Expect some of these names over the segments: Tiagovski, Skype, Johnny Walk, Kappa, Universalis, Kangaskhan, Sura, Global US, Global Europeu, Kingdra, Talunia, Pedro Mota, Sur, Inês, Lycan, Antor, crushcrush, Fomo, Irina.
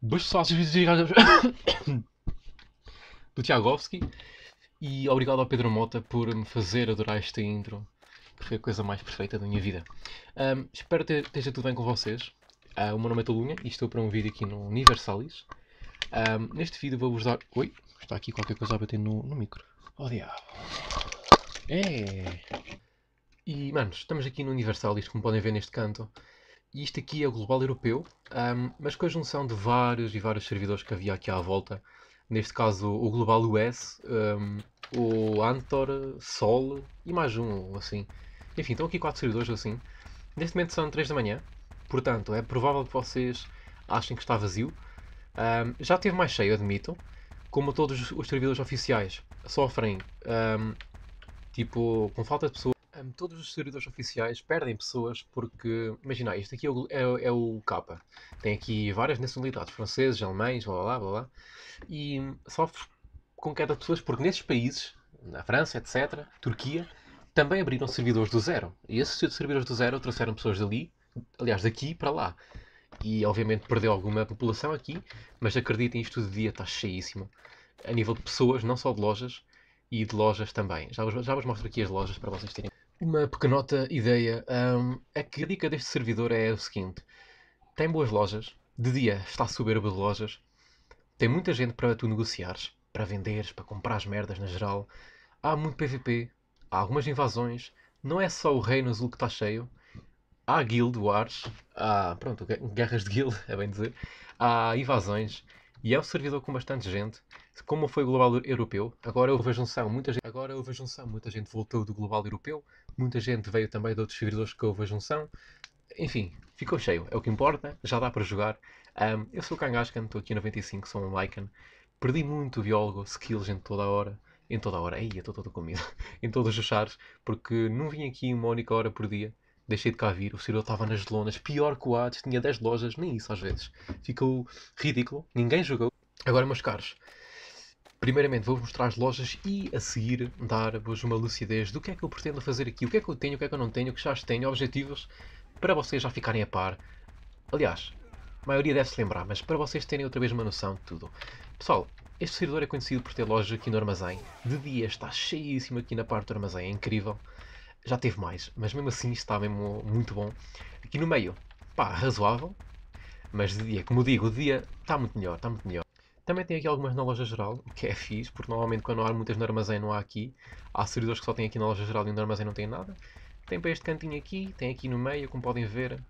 Beijos fáceis do Tiagovski. E obrigado ao Pedro Mota por me fazer adorar esta intro, porque foi a coisa mais perfeita da minha vida. Espero que esteja tudo bem com vocês. O meu nome é Talunia e estou para um vídeo aqui no Universalis. Neste vídeo vou-vos dar... Oi, está aqui qualquer coisa a bater no micro. Oh diabo. É. E, mano, estamos aqui no Universalis, como podem ver neste canto. E isto aqui é o Global Europeu, mas com a junção de vários servidores que havia aqui à volta. Neste caso, o Global US, o Antor, Sol e mais um, assim. Enfim, estão aqui 4 servidores, assim. Neste momento são 3 da manhã, portanto, é provável que vocês achem que está vazio. Já teve mais cheio, admito. Como todos os servidores oficiais sofrem, tipo, com falta de pessoas. Todos os servidores oficiais perdem pessoas porque, imagina, este aqui é o Kappa. Tem aqui várias nacionalidades, franceses, alemães, blá blá blá blá. E sofre com queda de pessoas porque nesses países, na França, etc, Turquia, também abriram servidores do zero. E esses servidores do zero trouxeram pessoas dali, aliás daqui para lá. E obviamente perdeu alguma população aqui, mas acreditem, isto de dia está cheíssimo. A nível de pessoas, não só de lojas, e de lojas também. Já vos mostro aqui as lojas para vocês terem. Uma pequenota ideia, a crítica deste servidor é o seguinte: tem boas lojas, de dia está soberba de lojas, tem muita gente para tu negociares, para venderes, para comprares merdas na geral, há muito PVP, há algumas invasões, não é só o Reino Azul que está cheio, há guild wars, há, pronto, guerras de guild, é bem dizer, há invasões, e é um servidor com bastante gente. Como foi o Global Europeu, agora houve a junção, muita gente voltou do Global Europeu, muita gente veio também de outros servidores que houve a junção. Enfim, ficou cheio, é o que importa, já dá para jogar. Eu sou o Kangaskhan, estou aqui em 95, sou um Lycan. Perdi muito biólogo, skills em toda a hora, aí eu estou todo comido, em todos os chars, porque não vim aqui uma única hora por dia. Deixei de cá vir, o servidor estava nas lonas, pior que o Hades, tinha 10 lojas, nem isso às vezes. Ficou ridículo, ninguém jogou. Agora, meus caros, primeiramente vou-vos mostrar as lojas e a seguir dar-vos uma lucidez do que é que eu pretendo fazer aqui, o que é que eu tenho, o que é que eu não tenho, o que já tenho, objetivos, para vocês já ficarem a par. Aliás, a maioria deve se lembrar, mas para vocês terem outra vez uma noção de tudo. Pessoal, este servidor é conhecido por ter lojas aqui no armazém. De dia está cheíssimo aqui na parte do armazém, é incrível. Já teve mais, mas mesmo assim está mesmo muito bom. Aqui no meio, pá, razoável, mas de dia, como digo, de dia está muito melhor, está muito melhor. Também tem aqui algumas na loja geral, o que é fixe, porque normalmente quando há muitas no armazém não há aqui. Há servidores que só têm aqui na loja geral e no armazém não tem nada. Tem para este cantinho aqui, tem aqui no meio, como podem ver.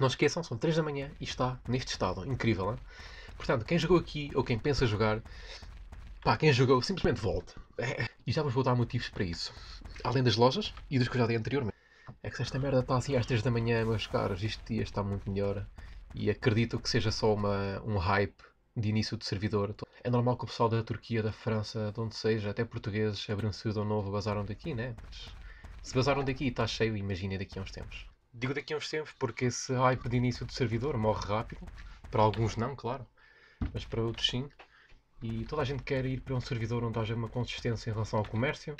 Não esqueçam, são 3 da manhã e está neste estado, incrível, hein? Portanto, quem jogou aqui, ou quem pensa jogar, pá, quem jogou, simplesmente volte. E já vos vou dar motivos para isso. Além das lojas e dos que eu já dei anteriormente. É que se esta merda está assim às 3 da manhã, meus caros, este dia está muito melhor. E acredito que seja só um hype de início de servidor. É normal que o pessoal da Turquia, da França, de onde seja, até portugueses, abriram um servidor novo, basaram daqui, né? Mas se basaram daqui e está cheio, imaginem daqui a uns tempos. Digo daqui a uns tempos porque esse hype de início de servidor morre rápido. Para alguns não, claro. Mas para outros sim. E toda a gente quer ir para um servidor onde haja uma consistência em relação ao comércio,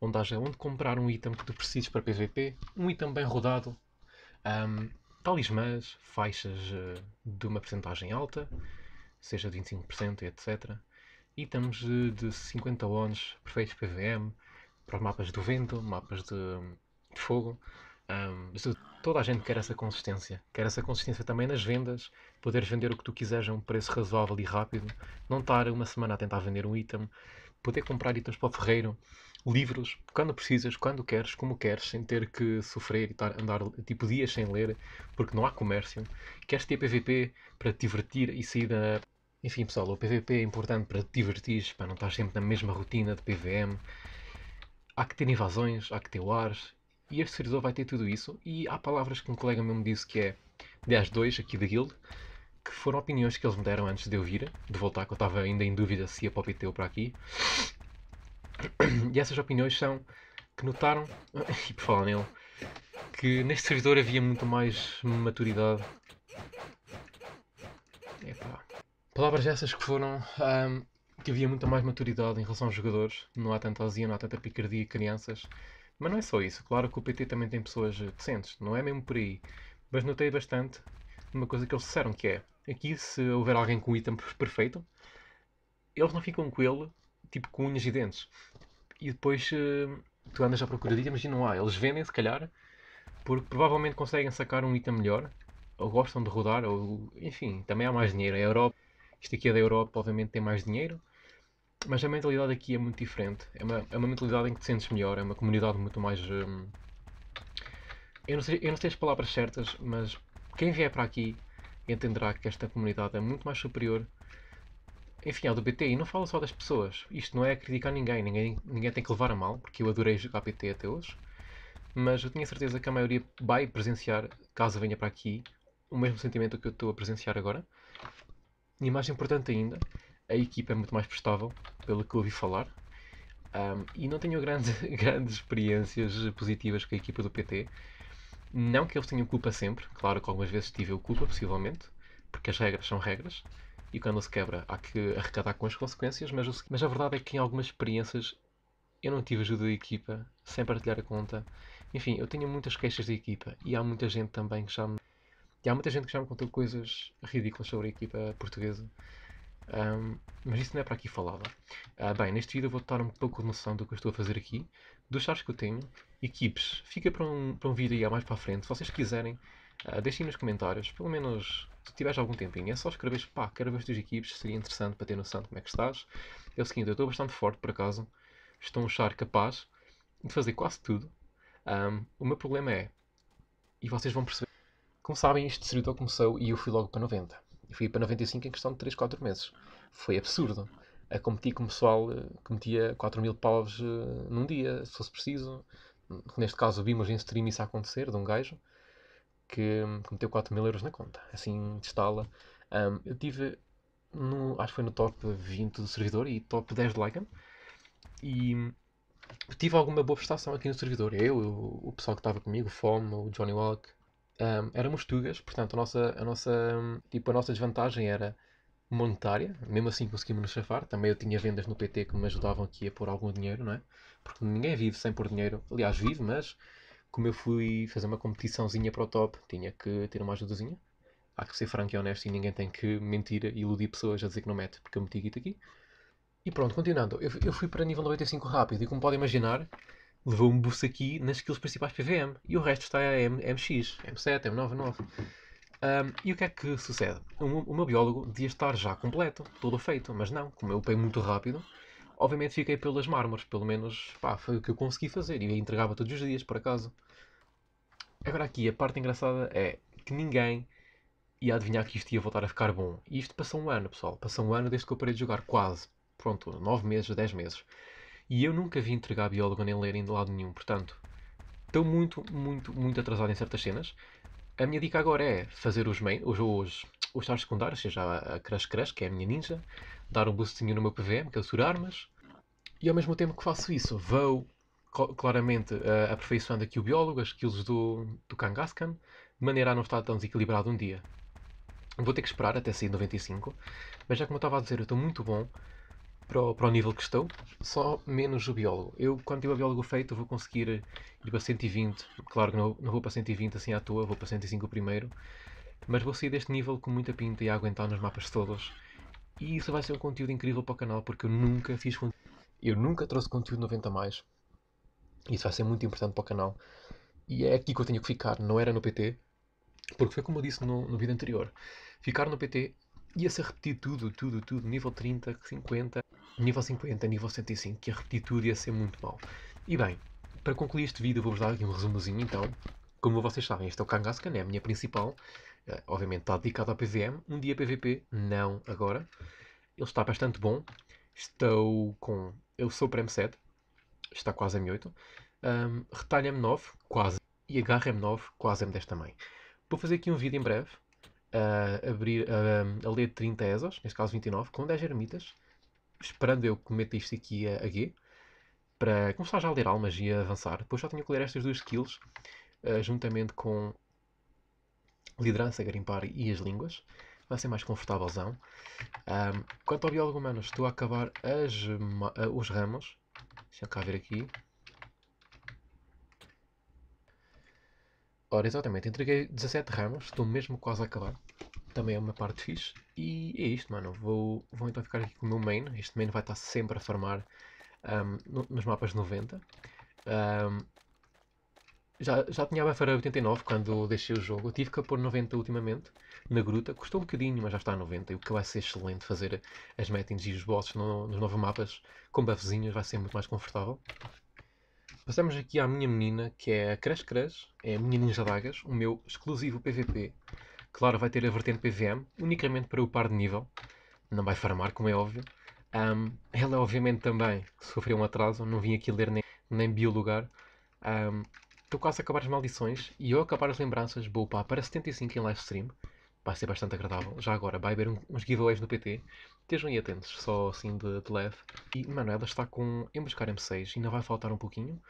onde haja onde comprar um item que tu precises para PVP, um item bem rodado, talismãs, faixas de uma percentagem alta, seja de 25% e etc. Itens de 50 ONs, perfeitos PVM, para os mapas do vento, mapas de fogo. Toda a gente quer essa consistência também nas vendas, poderes vender o que tu quiseres a um preço razoável e rápido, não estar uma semana a tentar vender um item, poder comprar itens para o ferreiro, livros, quando precisas, quando queres, como queres, sem ter que sofrer e andar tipo dias sem ler, porque não há comércio, queres ter PVP para te divertir e sair da... Enfim pessoal, o PVP é importante para te divertir, para não estar sempre na mesma rotina de PVM, há que ter invasões, há que ter wars. E este servidor vai ter tudo isso, e há palavras que um colega meu me disse que é 10-2 aqui da guild, que foram opiniões que eles me deram antes de eu vir, de voltar, que eu estava ainda em dúvida se ia para o PT ou para aqui. E essas opiniões são que notaram, e por falar nele, que neste servidor havia muito mais maturidade. Epá. Palavras essas que foram... que havia muita mais maturidade em relação aos jogadores, não há tanta azia, não há tanta picardia, crianças. Mas não é só isso, claro que o PT também tem pessoas decentes, não é mesmo por aí. Mas notei bastante uma coisa que eles disseram, que é aqui, se houver alguém com o item perfeito, eles não ficam com ele, tipo, com unhas e dentes. E depois tu andas à procura de itens e não há. Eles vendem, se calhar, porque provavelmente conseguem sacar um item melhor, ou gostam de rodar, ou enfim, também há mais dinheiro. A Europa, isto aqui é da Europa, obviamente tem mais dinheiro, mas a mentalidade aqui é muito diferente. É uma mentalidade em que te sentes melhor, é uma comunidade muito mais... Eu não sei as palavras certas, mas quem vier para aqui entenderá que esta comunidade é muito mais superior, enfim, ao do PT. E não falo só das pessoas, isto não é criticar ninguém, ninguém tem que levar a mal, porque eu adorei jogar PT até hoje, mas eu tinha certeza que a maioria vai presenciar, caso venha para aqui, o mesmo sentimento que eu estou a presenciar agora. E mais importante ainda, a equipa é muito mais prestável, pelo que ouvi falar, e não tenho grandes experiências positivas com a equipa do PT. Não que eles tenham culpa sempre, claro que algumas vezes tive eu culpa, possivelmente, porque as regras são regras, e quando se quebra há que arrecadar com as consequências, mas a verdade é que em algumas experiências eu não tive ajuda da equipa, sem partilhar a conta. Enfim, eu tenho muitas queixas da equipa, e há muita gente também que já me contou coisas ridículas sobre a equipa portuguesa, mas isso não é para aqui falava. Bem, neste vídeo eu vou dar um pouco de noção do que eu estou a fazer aqui, dos chars que eu tenho. Equipes, fica para um vídeo aí mais para a frente. Se vocês quiserem, deixem nos comentários, pelo menos se tiveres algum tempinho, é só escreveres, pá, quero ver as tuas equipes, seria interessante para ter noção de como é que estás. É o seguinte, eu estou bastante forte por acaso, estou um char capaz de fazer quase tudo. O meu problema é, e vocês vão perceber, como sabem, este servidor começou e eu fui logo para 90. E fui para 95 em questão de 3, 4 meses. Foi absurdo. A competir com o pessoal que metia 4.000 paus num dia, se fosse preciso. Neste caso vimos em stream isso a acontecer, de um gajo que meteu 4.000 euros na conta, assim de estala. Eu tive, acho que foi no top 20 do servidor e top 10 de Lycan, e tive alguma boa prestação aqui no servidor. O pessoal que estava comigo, o Fomo, o Johnny Walk, éramos tugas, portanto a nossa desvantagem era monetária. Mesmo assim conseguimos nos safar. Também eu tinha vendas no PT que me ajudavam aqui a pôr algum dinheiro, não é? Porque ninguém vive sem pôr dinheiro. Aliás, vive, mas como eu fui fazer uma competiçãozinha para o top, tinha que ter uma ajudazinha. Há que ser franco e honesto, e ninguém tem que mentir e iludir pessoas a dizer que não mete, porque eu meti guita aqui. E pronto, continuando, eu fui para nível 95 rápido, e como podem imaginar, levou um boost aqui nas skills principais PVM, e o resto está a MX, M7, M9, 9. E o que é que sucede? O meu biólogo devia estar já completo, todo feito, mas não, como eu upei muito rápido, obviamente fiquei pelas mármores, pelo menos, pá, foi o que eu consegui fazer, e eu entregava todos os dias, por acaso. Agora aqui, a parte engraçada é que ninguém ia adivinhar que isto ia voltar a ficar bom, e isto passou um ano, pessoal, passou um ano desde que eu parei de jogar, quase, pronto, 9 meses, 10 meses, e eu nunca vi entregar biólogo nem ler em lado nenhum, portanto, estou muito atrasado em certas cenas. A minha dica agora é fazer os chars secundários, ou seja, a Crush Crush, que é a minha ninja, dar um boostinho no meu PVM, que é o Sur armas, e ao mesmo tempo que faço isso, vou claramente aperfeiçoando aqui o biólogo, as skills do Kangaskhan, de maneira a não estar tão desequilibrado um dia. Vou ter que esperar até sair 95, mas já como eu estava a dizer, eu estou muito bom para o nível que estou, só menos o biólogo. Eu, quando tiver o biólogo feito, vou conseguir ir para 120, claro que não vou para 120 assim à toa, vou para 105 primeiro, mas vou sair deste nível com muita pinta e a aguentar nos mapas todos. E isso vai ser um conteúdo incrível para o canal, porque eu nunca trouxe conteúdo 90+, isso vai ser muito importante para o canal, e é aqui que eu tenho que ficar, não era no PT, porque foi como eu disse no vídeo anterior, ficar no PT ia ser repetir tudo, nível 30, 50, nível 50, nível 75, que a repetir tudo ia ser muito mal. E bem, para concluir este vídeo vou-vos dar aqui um resumozinho então. Como vocês sabem, este é o Kangaskhan, é a minha principal, obviamente está dedicado ao PVM, um dia PVP, não agora. Ele está bastante bom, eu sou para M7, está quase M8, retalho M9, quase, e agarro M9, quase M10 também. Vou fazer aqui um vídeo em breve, a ler 30 ESOs, neste caso 29, com 10 ermitas, esperando eu que meta isto aqui a G, para começar já a ler almas e a avançar. Depois já tenho que ler estas duas skills, juntamente com liderança, garimpar e as línguas, vai ser mais confortávelzão. Quanto ao biólogo humano, estou a acabar os ramos, deixa eu cá ver aqui. Ora, exatamente, entreguei 17 ramos, estou mesmo quase a acabar. também é uma parte fixe. E é isto, mano. Vou então ficar aqui com o meu main. Este main vai estar sempre a farmar nos mapas 90. Já tinha a buffer a 89 quando deixei o jogo. Eu tive que a pôr 90 ultimamente na gruta. Custou um bocadinho, mas já está a 90. E o que vai ser excelente, fazer as meetings e os bosses nos novos mapas com buffzinhos, vai ser muito mais confortável. Passamos aqui à minha menina, que é a Crush Crush. É a minha ninja dagas, o meu exclusivo PVP. Claro, vai ter a vertente PVM, unicamente para upar de nível. Não vai farmar, como é óbvio. Ela obviamente também sofreu um atraso. Não vim aqui ler nem biologar. Estou quase a acabar as maldições e eu acabar as lembranças, vou upar para 75 em live stream. Vai ser bastante agradável. Já agora, vai haver uns giveaways no PT. Estejam aí atentos, só assim de leve. E, mano, ela está com emboscar M6, ainda vai faltar um pouquinho.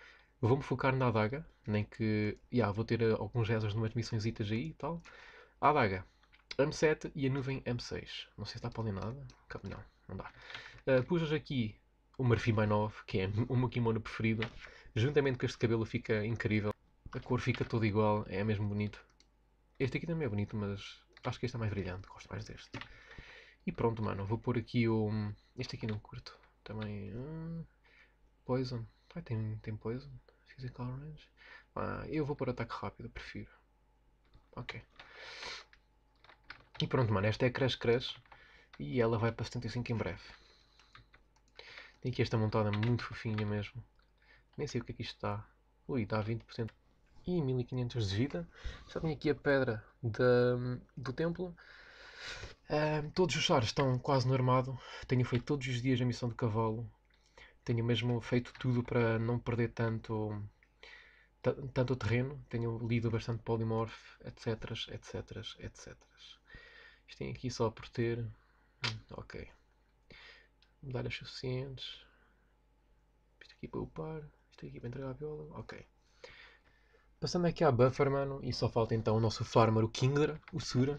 Vou-me focar na adaga, nem que... vou ter alguns rezas numas missões aí e tal. A adaga M7 e a nuvem M6. Não sei se dá para ali nada. Não dá. Pujas aqui o Murphy by 9, que é o meu kimono preferido. Juntamente com este cabelo fica incrível. A cor fica toda igual, é mesmo bonito. Este aqui também é bonito, mas acho que este é mais brilhante, gosto mais deste. E pronto, mano, vou pôr aqui o... Este aqui não curto. Também... Poison. Tem Poison. Physical Range. Eu vou pôr ataque rápido, prefiro. Ok. E pronto, mano, esta é a Crush Crush. E ela vai para 75 em breve. Tem aqui esta montada muito fofinha mesmo. Nem sei o que é que isto dá. Ui, dá 20%. E 1500 de vida. Já tenho aqui a pedra do templo. Todos os chars estão quase no armado. Tenho feito todos os dias a missão de cavalo. Tenho mesmo feito tudo para não perder tanto terreno. Tenho lido bastante polimorph, etc. Isto tem aqui só por ter... Ok. Medalhas suficientes. Isto aqui para upar. Isto aqui para entregar a viola. Ok. Passando aqui à buffer, mano. E só falta então o nosso farmer, o Kingdra, o Sura.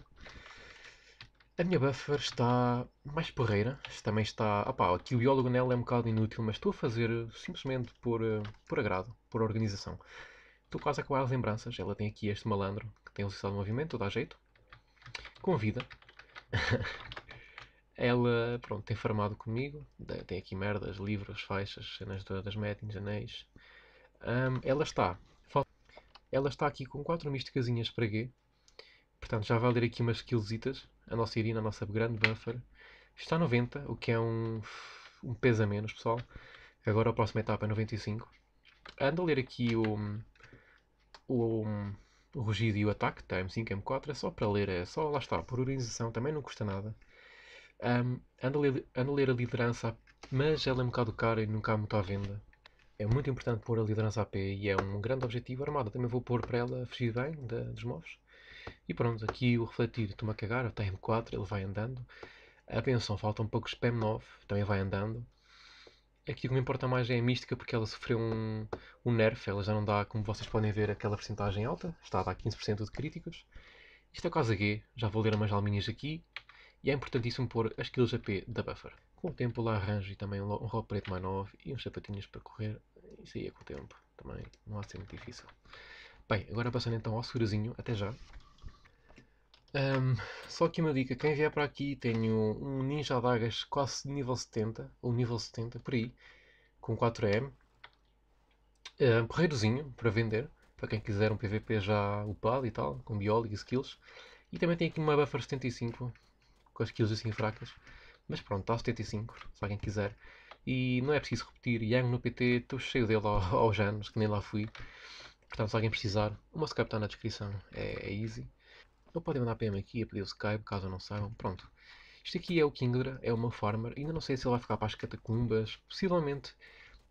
A minha buffer está mais porreira. Também está... aqui o biólogo nela é um bocado inútil, mas estou a fazer simplesmente por agrado, por organização. Estou quase a acabar as lembranças. Ela tem aqui este malandro, que tem o movimento, dá jeito. Com vida. Ela, pronto, tem farmado comigo. Tem aqui merdas, livros, faixas, cenas das meetings, anéis. Ela está aqui com 4 místicazinhas para G. Portanto, já vai ler aqui umas skillsitas. A nossa Irina, a nossa grande buffer. Está 90, o que é um peso a menos, pessoal. Agora a próxima etapa é 95. Ando a ler aqui o rugido e o ataque, tá? M5, M4. É só para ler, é só, lá está, por organização. Também não custa nada. Ando a ler a liderança, mas ela é um bocado cara e nunca há muito à venda. É muito importante pôr a liderança AP e é um grande objetivo. Armada também vou pôr para ela fugir bem dos mobs. E pronto, aqui o refletir, estou-me a cagar, está em M4, ele vai andando. Atenção, falta um pouco de spam 9, também vai andando. Aqui o que me importa mais é a mística, porque ela sofreu um nerf, ela já não dá, como vocês podem ver, aquela percentagem alta, está a dar 15% de críticos. Isto é quase G, já vou ler umas alminhas aqui. E é importantíssimo pôr as skills AP da buffer. Com o tempo lá arranjo e também um roll preto mais 9 e uns sapatinhos para correr. Isso aí é com o tempo, também não há de ser muito difícil. Bem, agora passando então ao segurazinho, até já. Só aqui uma dica, quem vier para aqui, tenho um ninja dagas quase nível 70, ou nível 70, por aí, com 4M. Porreirozinho, para vender, para quem quiser um PVP já upado e tal, com biólogo e skills. E também tem aqui uma buffer 75, com as skills assim fracas, mas pronto, está 75, se alguém quiser. E não é preciso repetir, Yang no PT, estou cheio dele aos anos, que nem lá fui. Portanto, se alguém precisar, o meu Skype está na descrição, é easy. Ou podem mandar PM aqui a pedir o Skype, caso não saibam. Pronto. Isto aqui é o Kingdra, é o meu farmer. Ainda não sei se ele vai ficar para as catacumbas. Possivelmente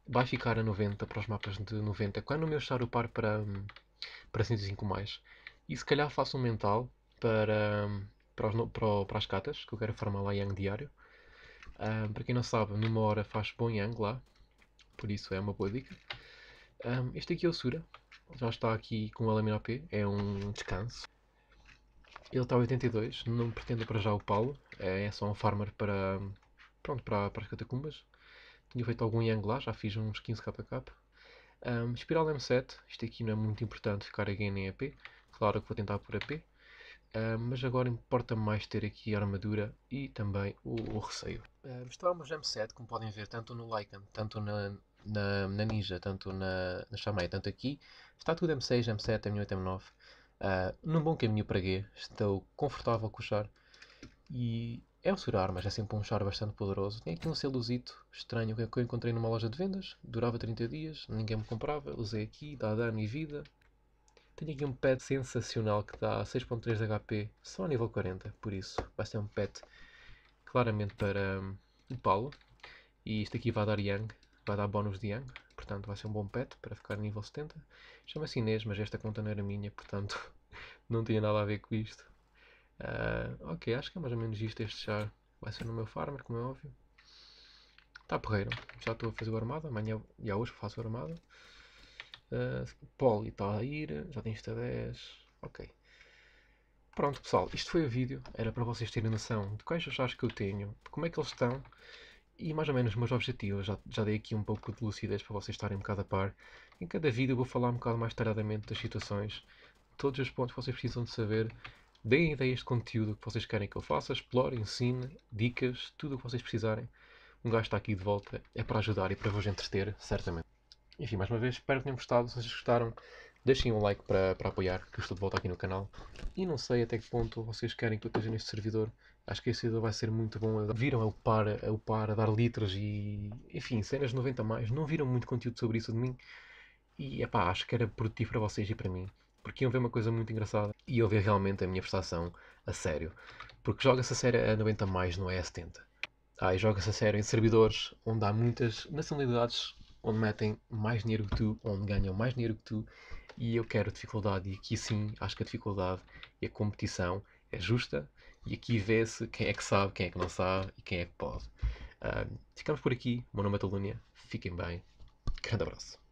vai ficar a 90 para os mapas de 90. Quando o meu char upar para 105 mais. E se calhar faço um mental para as catas, que eu quero farmar lá Yang diário. Para quem não sabe, numa hora faz bom Yang lá. Por isso é uma boa dica. Este aqui é o Sura. Já está aqui com o LMAP. É um descanso. Ele está a 82, não pretendo para já o Paulo, é só um farmer para as catacumbas. Tinha feito algum Yang lá, já fiz uns 15 kk. Espiral M7, isto aqui não é muito importante ficar a ganhar em AP, claro que vou tentar por AP. mas agora importa mais ter aqui a armadura e também o receio. Está uma gemset, como podem ver, tanto no Lycan, tanto na Ninja, tanto na Xamei, tanto aqui. Está tudo M6, M7, M8, M9. Num bom caminho para G, estou confortável com o char. E é um Surar, mas é sempre um char bastante poderoso. Tem aqui um selozito estranho que eu encontrei numa loja de vendas. Durava 30 dias, ninguém me comprava. Usei aqui, dá dano e vida. Tenho aqui um pet sensacional que dá 6.3 de HP só a nível 40, por isso vai ser um pet claramente para o Paulo. E isto aqui vai dar Yang, vai dar bónus de Yang, portanto vai ser um bom pet para ficar nível 70. Chama-se Inês, mas esta conta não era minha, portanto não tinha nada a ver com isto. Ok, acho que é mais ou menos isto, este char vai ser no meu farmer, como é óbvio. Está porreiro, já estou a fazer o armado, amanhã e hoje faço o armado. Poli está a ir, já tem isto a 10, ok. Pronto pessoal, isto foi o vídeo, era para vocês terem noção de quais achares que eu tenho, de como é que eles estão e mais ou menos os meus objetivos. Já dei aqui um pouco de lucidez para vocês estarem um bocado a par. Em cada vídeo eu vou falar um bocado mais detalhadamente das situações, todos os pontos que vocês precisam de saber. Deem ideias de conteúdo que vocês querem que eu faça, explore, ensine, dicas, tudo o que vocês precisarem. Um gajo está aqui de volta, é para ajudar e para vos entreter, certamente. Enfim, mais uma vez, espero que tenham gostado. Se vocês gostaram, deixem um like para apoiar, que eu estou de volta aqui no canal. E não sei até que ponto vocês querem que eu esteja neste servidor. Acho que este servidor vai ser muito bom. Viram a dar litros e... Enfim, cenas de 90 mais. Não viram muito conteúdo sobre isso de mim. E, epá, acho que era produtivo para vocês e para mim. Porque iam ver uma coisa muito engraçada. E eu ver realmente a minha prestação a sério. Porque joga-se a sério a 90 mais, não é a 70. E joga-se a sério em servidores onde há muitas nacionalidades... onde metem mais dinheiro que tu, onde ganham mais dinheiro que tu, e eu quero dificuldade, e aqui sim, acho que a dificuldade e a competição é justa, e aqui vê-se quem é que sabe, quem é que não sabe, e quem é que pode. Ficamos por aqui, meu nome é Talunia, fiquem bem, grande abraço.